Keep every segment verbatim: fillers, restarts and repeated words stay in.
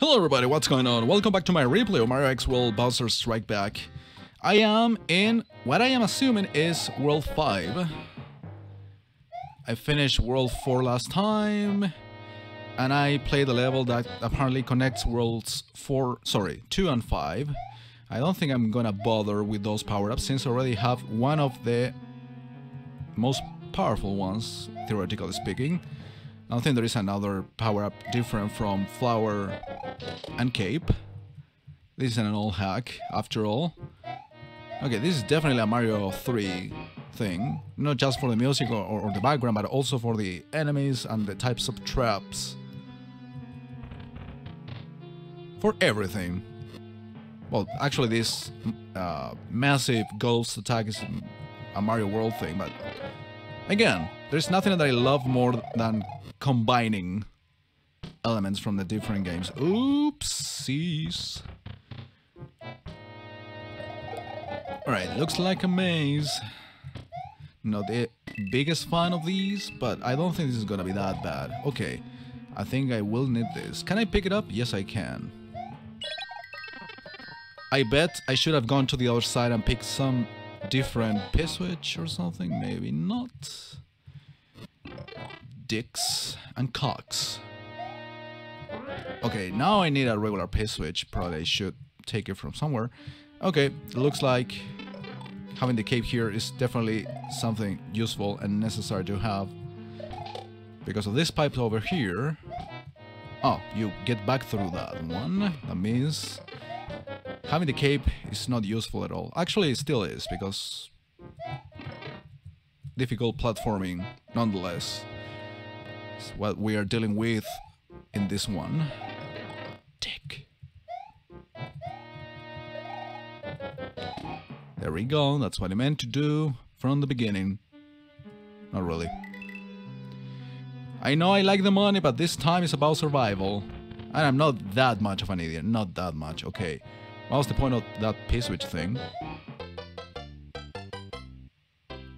Hello everybody, what's going on? Welcome back to my replay of Mario X World Bowser Strike Back. I am in what I am assuming is World five. I finished World four last time, and I played the level that apparently connects Worlds four, sorry, two and five. I don't think I'm gonna bother with those power-ups since I already have one of the most powerful ones, theoretically speaking. I don't think there is another power-up different from Flower and Cape. This isn't an old hack, after all. Okay, this is definitely a Mario three thing. Not just for the music or, or the background, but also for the enemies and the types of traps. For everything. Well, actually this uh, massive ghost attack is a Mario World thing, but... Again, there's nothing that I love more than combining elements from the different games. Oopsies. Alright, looks like a maze. Not the biggest fan of these, but I don't think this is gonna be that bad. Okay, I think I will need this. Can I pick it up? Yes, I can. I bet I should have gone to the other side and picked some different P-switch or something. Maybe not. Dicks and cocks. Okay, now I need a regular P-switch. Probably I should take it from somewhere. Okay, it looks like having the cape here is definitely something useful and necessary to have because of this pipe over here. Oh, you get back through that one. That means having the cape is not useful at all. Actually, it still is, because difficult platforming, nonetheless, is what we are dealing with in this one. Tick. There we go, that's what I meant to do from the beginning. Not really. I know I like the money, but this time it's about survival. And I'm not that much of an idiot, not that much, okay. What was the point of that P-switch thing?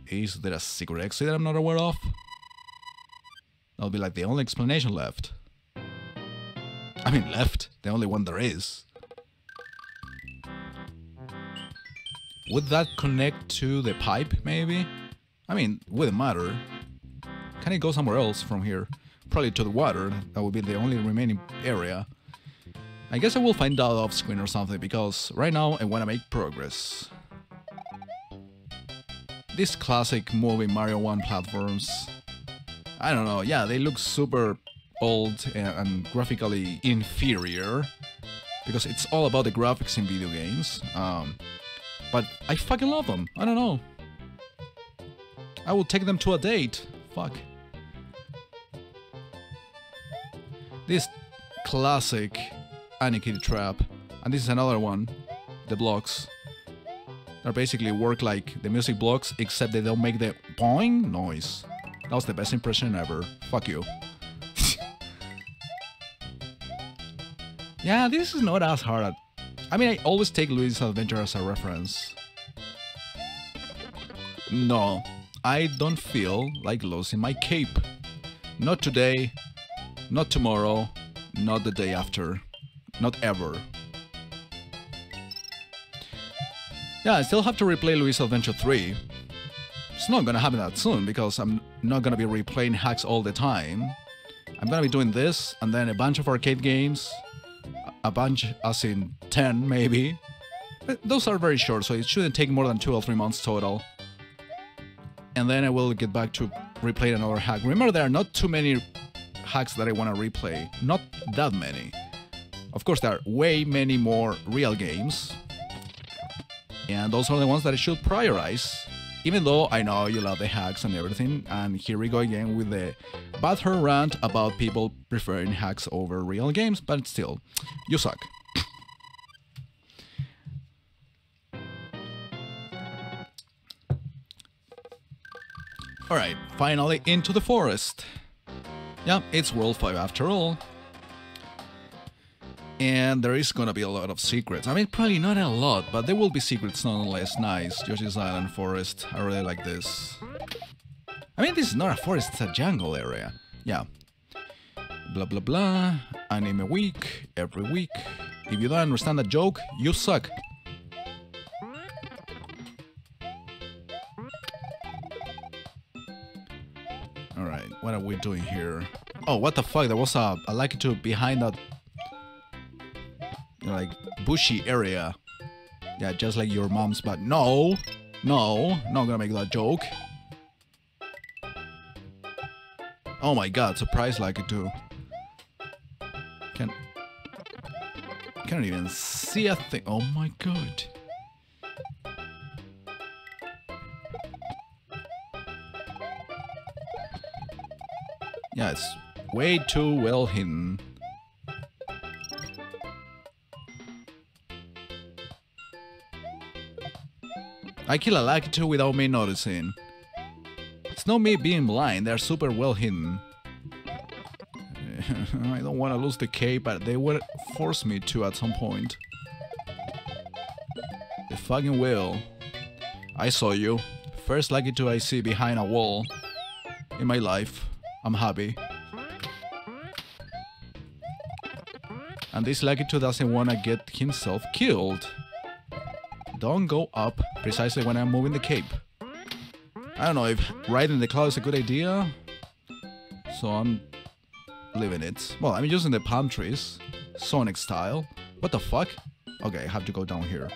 Is there a secret exit that I'm not aware of? That'll be like the only explanation left. I mean left, the only one there is. Would that connect to the pipe, maybe? I mean, wouldn't matter. Can it go somewhere else from here? Probably to the water, that would be the only remaining area. I guess I will find out off screen or something, because right now I want to make progress. These classic movie Mario one platforms, I don't know, yeah, they look super old and, and graphically inferior, because it's all about the graphics in video games, um, but I fucking love them, I don't know. I will take them to a date, fuck. This classic Anarchy Trap, and this is another one, the blocks. They basically work like the music blocks, except they don't make the boing noise. That was the best impression ever. Fuck you. Yeah, this is not as hard. I mean, I always take Luigi's Adventure as a reference. No, I don't feel like losing my cape. Not today, not tomorrow, not the day after. Not ever. Yeah, I still have to replay Luigi's Adventure three. It's not gonna happen that soon, because I'm not gonna be replaying hacks all the time. I'm gonna be doing this, and then a bunch of arcade games. A bunch, as in ten, maybe. But those are very short, so it shouldn't take more than two or three months total. And then I will get back to replay another hack. Remember, there are not too many hacks that I wanna replay. Not that many. Of course, there are way many more real games, and those are the ones that I should prioritize, even though I know you love the hacks and everything, and here we go again with the butthurt rant about people preferring hacks over real games, but still, you suck. Alright, finally into the forest. Yeah, it's World five after all. And there is gonna be a lot of secrets. I mean, probably not a lot, but there will be secrets nonetheless. Nice, Yoshi's Island forest. I really like this. I mean, this is not a forest, it's a jungle area. Yeah. Blah, blah, blah. Anime Week, every week. If you don't understand a joke, you suck. Alright, what are we doing here? Oh, what the fuck, there was a, a like to behind that, like, bushy area. Yeah, just like your mom's, but no, no, not gonna make that joke. Oh my god, surprise like it too. Can can't even see a thing. Oh my god. Yeah, it's way too well hidden. I kill a lucky two without me noticing. It's not me being blind, they're super well hidden. I don't want to lose the cape, but they will force me to at some point. They fucking will. I saw you. First lucky two I see behind a wall in my life. I'm happy. And this lucky two doesn't want to get himself killed. Don't go up precisely when I'm moving the cape. I don't know if riding the cloud is a good idea, so I'm leaving it. Well, I'm using the palm trees, Sonic style. What the fuck? Okay, I have to go down here.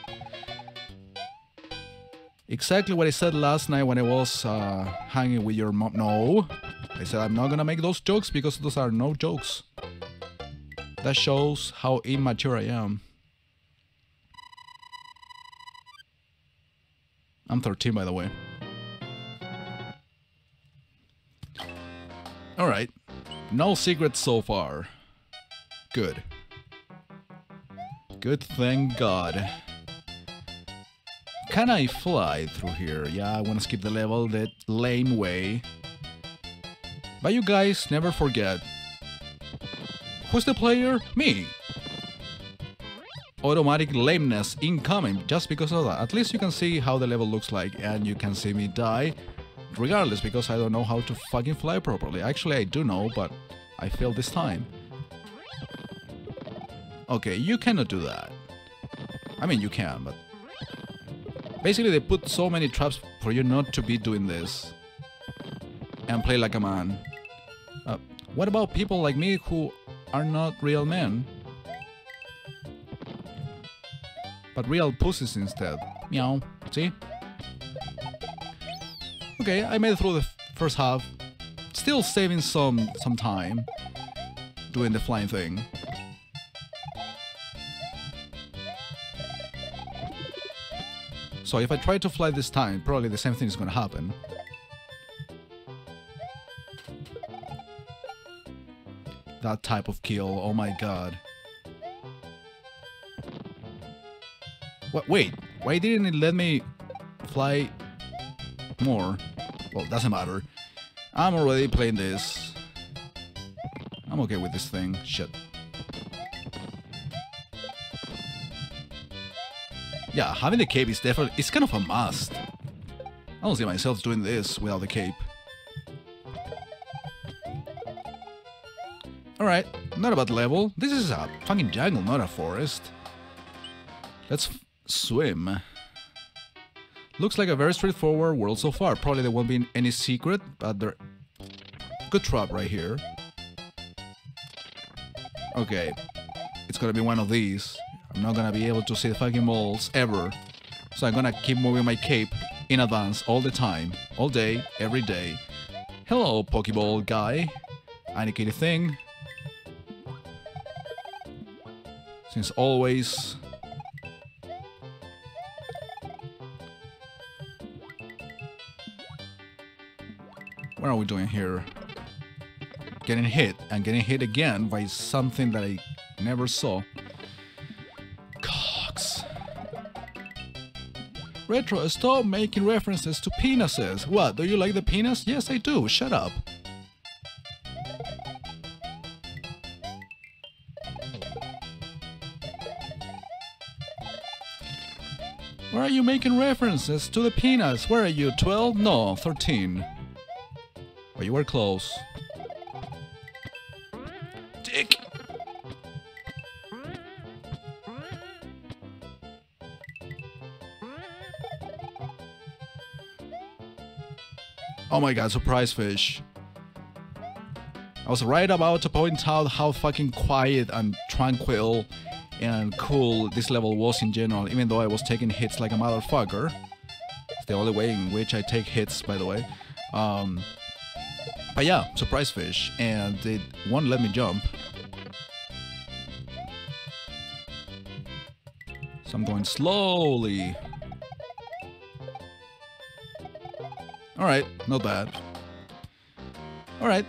Exactly what I said last night when I was uh, hanging with your mom. No, I said I'm not gonna make those jokes because those are no jokes. That shows how immature I am. I'm thirteen, by the way. Alright. No secrets so far. Good. Good, thank God. Can I fly through here? Yeah, I want to skip the level the lame way. But you guys never forget. Who's the player? Me! Automatic lameness incoming just because of that. At least you can see how the level looks like and you can see me die regardless because I don't know how to fucking fly properly. Actually, I do know, but I failed this time. Okay, you cannot do that. I mean, you can, but... Basically, they put so many traps for you not to be doing this. And play like a man. Uh, what about people like me who are not real men? But real pussies instead. Meow. See? Okay, I made it through the first half. Still saving some some time doing the flying thing. So if I try to fly this time, probably the same thing is gonna happen. That type of kill, oh my god. Wait, why didn't it let me fly more? Well, doesn't matter. I'm already playing this. I'm okay with this thing. Shit. Yeah, having the cape is definitely... It's kind of a must. I don't see myself doing this without the cape. Alright, not a bad level. This is a fucking jungle, not a forest. Let's... swim. Looks like a very straightforward world so far. Probably there won't be any secret, but there... Good trap right here. Okay. It's gonna be one of these. I'm not gonna be able to see the fucking walls ever. So I'm gonna keep moving my cape in advance all the time. All day, every day. Hello, Pokeball guy. I need a thing. Since always... What are we doing here? Getting hit and getting hit again by something that I never saw. Cox. Retro, stop making references to penises. What, do you like the penis? Yes, I do. Shut up. Why are you making references to the penis? Where are you, twelve? No, thirteen. But you were close. Dick! Oh my god, surprise fish. I was right about to point out how fucking quiet and tranquil and cool this level was in general, even though I was taking hits like a motherfucker. It's the only way in which I take hits, by the way. Um, but yeah, surprise fish, and it won't let me jump. So I'm going slowly. Alright, not bad. Alright.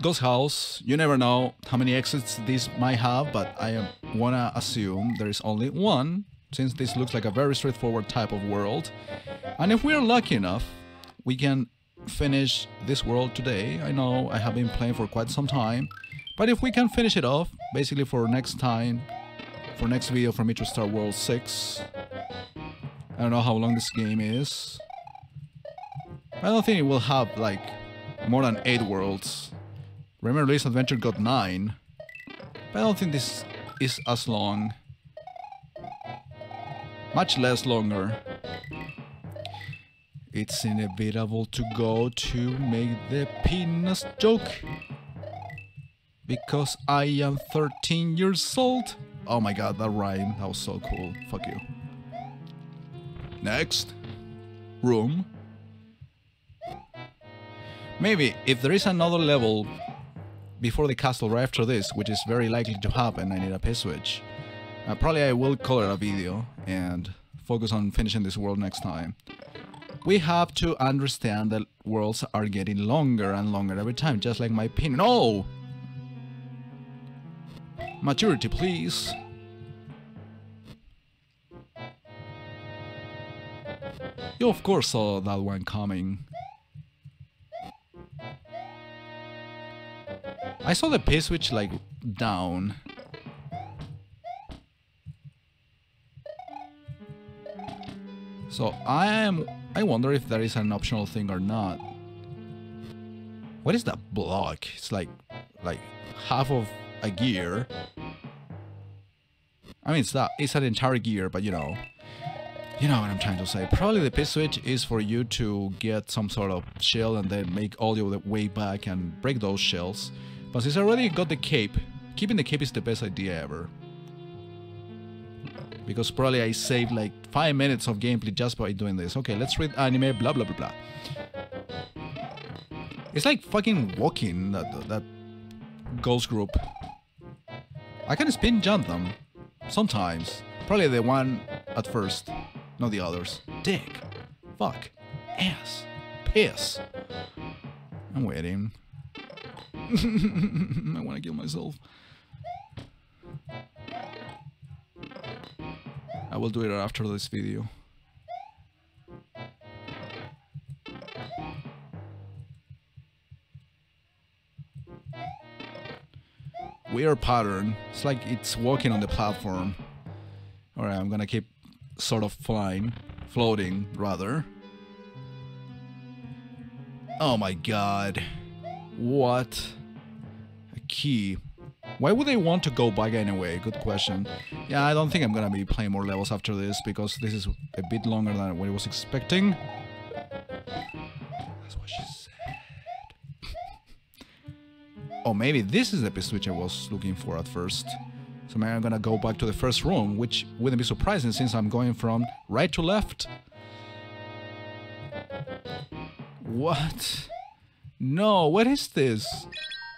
Ghost house. You never know how many exits this might have, but I wanna assume there is only one, since this looks like a very straightforward type of world. And if we are lucky enough, we can finish this world today. I know I have been playing for quite some time, but if we can finish it off, basically for next time, for next video for me to start World six. I don't know how long this game is. I don't think it will have like more than eight worlds. Remember, Luigi's Adventure got nine, but I don't think this is as long. Much less longer. It's inevitable to go to make the penis joke, because I am thirteen years old. Oh my god, that rhyme, that was so cool. Fuck you. Next. Room. Maybe, if there is another level before the castle right after this, which is very likely to happen, I need a P switch. Uh, probably I will call it a video and focus on finishing this world next time. We have to understand that worlds are getting longer and longer every time, just like my pin. No! Maturity, please. You of course saw that one coming. I saw the P switch like down. So I am I wonder if that is an optional thing or not. What is that block? It's like like half of a gear. I mean it's that it's an entire gear, but you know. You know what I'm trying to say. Probably the P switch is for you to get some sort of shell and then make all your way back and break those shells. But since I already got the cape, keeping the cape is the best idea ever. Because probably I saved like five minutes of gameplay just by doing this. Okay, let's read anime, blah blah blah blah. It's like fucking walking, that, that ghost group. I can spin jump them. Sometimes. Probably the one at first. Not the others. Dick. Fuck. Ass. Piss. I'm waiting. I want to kill myself. I will do it after this video. Weird pattern. It's like it's walking on the platform. Alright, I'm gonna keep sort of flying, floating rather. Oh my god, what a key. Why would they want to go back anyway? Good question. Yeah, I don't think I'm gonna be playing more levels after this, because this is a bit longer than what I was expecting. That's what she said. Oh, maybe this is the P switch I was looking for at first. So maybe I'm gonna go back to the first room, which wouldn't be surprising since I'm going from right to left. What? No, what is this?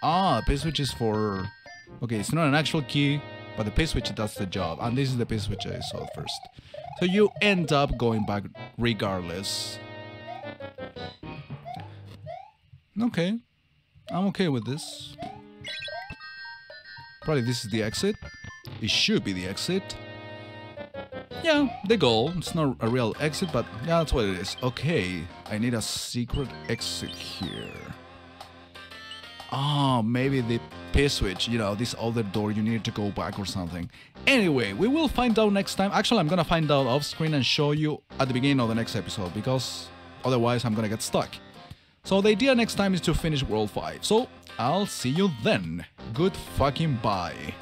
Ah, P switch is for... Okay, it's not an actual key, but the P switch does the job. And this is the P switch I saw first. So you end up going back regardless. Okay. I'm okay with this. Probably this is the exit. It should be the exit. Yeah, the goal. It's not a real exit, but yeah, that's what it is. Okay, I need a secret exit here. Oh, maybe the P switch, you know, this other door you need to go back or something. Anyway, we will find out next time. Actually, I'm gonna find out off screen and show you at the beginning of the next episode, because otherwise I'm gonna get stuck. So the idea next time is to finish World five. So I'll see you then. Good fucking bye.